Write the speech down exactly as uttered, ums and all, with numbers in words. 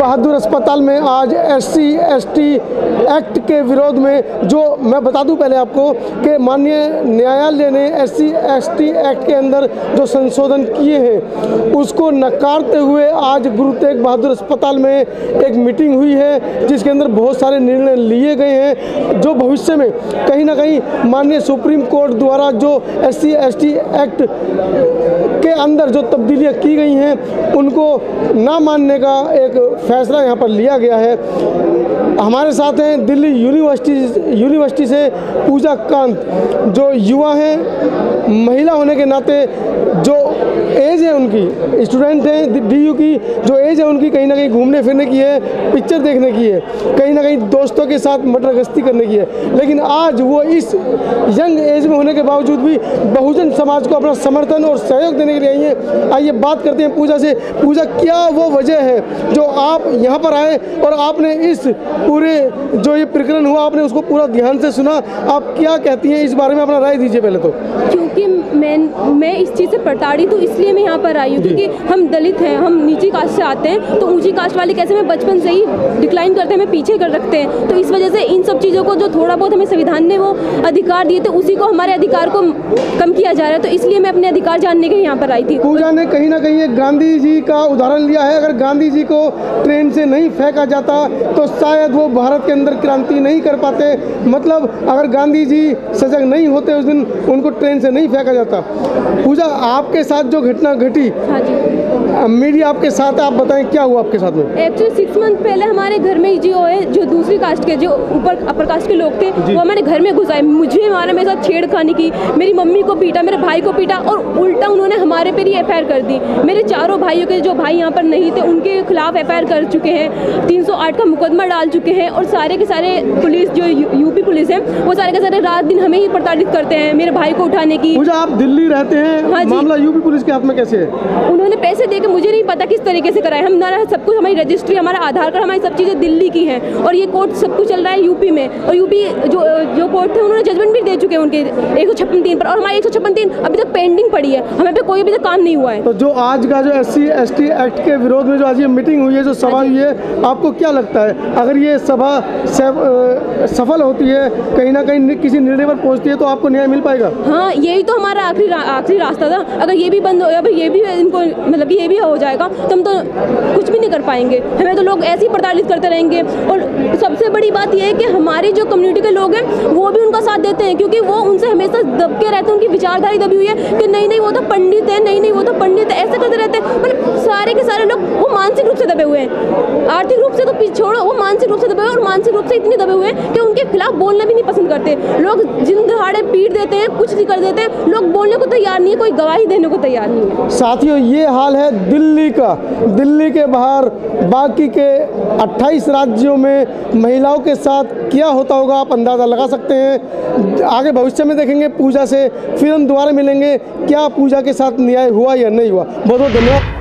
बहादुर अस्पताल में आज S C S T act के विरोध में, जो मैं बता दूं पहले आपको कि माननीय न्यायालय ने S C S T act के अंदर जो संशोधन किए हैं उसको नकारते हुए आज गुरु तेग बहादुर अस्पताल में एक मीटिंग हुई है जिसके अंदर बहुत सारे निर्णय लिए गए हैं जो भविष्य में कहीं ना कहीं माननीय सुप्रीम कोर्ट द्वारा जो S C S T act के अंदर जो तब्दीलियाँ की गई हैं उनको ना मानने का एक फैसला यहाँ पर लिया गया है। हमारे साथ हैं दिल्ली यूनिवर्सिटी यूनिवर्सिटी से पूजा कांत, जो युवा हैं, महिला होने के नाते जो एज है उनकी, स्टूडेंट हैं डी यू की, जो एज है उनकी कहीं ना कहीं घूमने फिरने की है, पिक्चर देखने की है, कहीं ना कहीं दोस्तों के साथ मटर गश्ती करने की है, लेकिन आज वो इस यंग एज में होने के बावजूद भी बहुजन समाज को अपना समर्थन और सहयोग देने के लिए आई है। आइए बात करते हैं पूजा से। पूजा, क्या वो वजह है जो आप यहाँ पर आए और आपने इस पूरे जो ये प्रकरण हुआ आपने उसको पूरा ध्यान से सुना? आप क्या कहती हैं इस बारे में, अपना राय दीजिए पहले तो। क्योंकि मैं मैं इस चीज़ से प्रताड़ित हूँ, इसलिए मैं यहाँ पर आई हूँ क्योंकि हम दलित हैं, हम नीची कास्ट से आते हैं, तो ऊँची कास्ट वाले कैसे हमें बचपन से ही डिक्लाइन करते हैं, हमें पीछे कर रखते हैं, तो इस वजह से इन सब चीज़ों को जो थोड़ा बहुत हमें संविधान ने वो अधिकार दिए थे उसी को, हमारे अधिकार को कम किया जा रहा है, तो इसलिए मैं अपने अधिकार जानने के लिए यहाँ पर आई थी। पूजा ने कहीं ना कहीं एक गांधी जी का उदाहरण लिया है, अगर गांधी जी को ट्रेन से नहीं फेंका जाता तो शायद वो भारत के अंदर क्रांति नहीं कर पाते। मतलब अगर गांधी जी सजग नहीं होते उस दिन, उनको ट्रेन से नहीं फेंका जाता। पूजा, आपके साथ जो घटना घटी, हाँ जी, मीडिया आपके साथ, आप बताएं क्या हुआ आपके साथ में? एक्चुअली सिक्स मंथ पहले हमारे घर में जी ओ है, जो दूसरी कास्ट के, जो ऊपर अपर कास्ट के लोग थे, वो हमारे घर में घुसाए, मुझे हमारे मेरे साथ छेड़खानी की, मेरी मम्मी को पीटा, मेरे भाई को पीटा, और उल्टा उन्होंने हमारे पर ही एफ आई आर कर दी। मेरे चारों भाइयों के, जो भाई यहाँ पर नहीं थे, उनके खिलाफ एफ आई आर कर चुके हैं, तीन सौ आठ का मुकदमा डाल चुके हैं, और सारे के सारे पुलिस जो यूपी पुलिस है वो सारे के सारे रात दिन हमें ही प्रताड़ित करते हैं, मेरे भाई को उठाने की। पूजा, आप दिल्ली रहते हैं, हाँ जी, मामला यूपी पुलिस के हाथ में कैसे है? उन्होंने पैसे देके, मुझे नहीं पता किस तरीके से कराए, हमारा सब कुछ, हमारी रजिस्ट्री, हमारा आधार कार्ड, हमारी सब चीज़ें दिल्ली की हैं, और ये कोर्ट सब कुछ चल रहा है यूपी में, और यूपी जो जो कोर्ट थे उन्होंने जजमेंट भी दे चुके हैं उनके एक सौ छप्पन तीन पर, और हमारी एक सौ छप्पन तीन अभी तक पेंडिंग पड़ी है, हमें पे कोई अभी तक काम नहीं हुआ है। तो जो आज का जो S C S T act के विरोध में जो आज ये मीटिंग हुई है, जो सभा हुई है, आपको क्या लगता है अगर ये सभा सफल होती है, कहीं ना कहीं किसी निर्णय पर पहुँचती है, तो आपको न्याय मिल पाएगा? हाँ, यही तो हमारा आखिरी रा, आखिरी रास्ता था। अगर ये भी बंद हो गया, ये भी इनको मतलब ये भी हो जाएगा तो हम तो कुछ भी नहीं कर पाएंगे, हमें तो लोग ऐसे ही प्रताड़ित करते रहेंगे। और सबसे बड़ी बात यह है कि हमारे जो कम्युनिटी के लोग हैं वो भी उनका साथ देते हैं, क्योंकि वो उनसे हमेशा दबके रहते हैं, उनकी विचारधारा दबी हुई है कि नहीं नहीं वो तो पंडित है, नहीं नहीं वो तो पंडित है, ऐसे करते रहते हैं। मतलब सारे के सारे लोग वो मानसिक रूप से दबे हुए हैं, आर्थिक रूप से तो छोड़ो, वो मानसिक रूप से दबे हुए, और मानसिक रूप से इतने दबे हुए हैं कि उनके खिलाफ बोलना भी नहीं पसंद करते लोग, जिन दहाड़े पीट देते हैं, कुछ भी कर देते हैं, लोग बोलने को तैयार नहीं है, कोई गवाही देने को तैयार नहीं है। साथियों, ये हाल है दिल्ली का। दिल्ली के बाहर बाकी के अट्ठाईस राज्यों में महिलाओं के साथ क्या होता होगा आप अंदाज़ा लगा सकते हैं। आगे भविष्य में देखेंगे पूजा से, फिर हम दोबारा मिलेंगे, क्या पूजा के साथ न्याय हुआ या नहीं हुआ। बहुत बहुत धन्यवाद।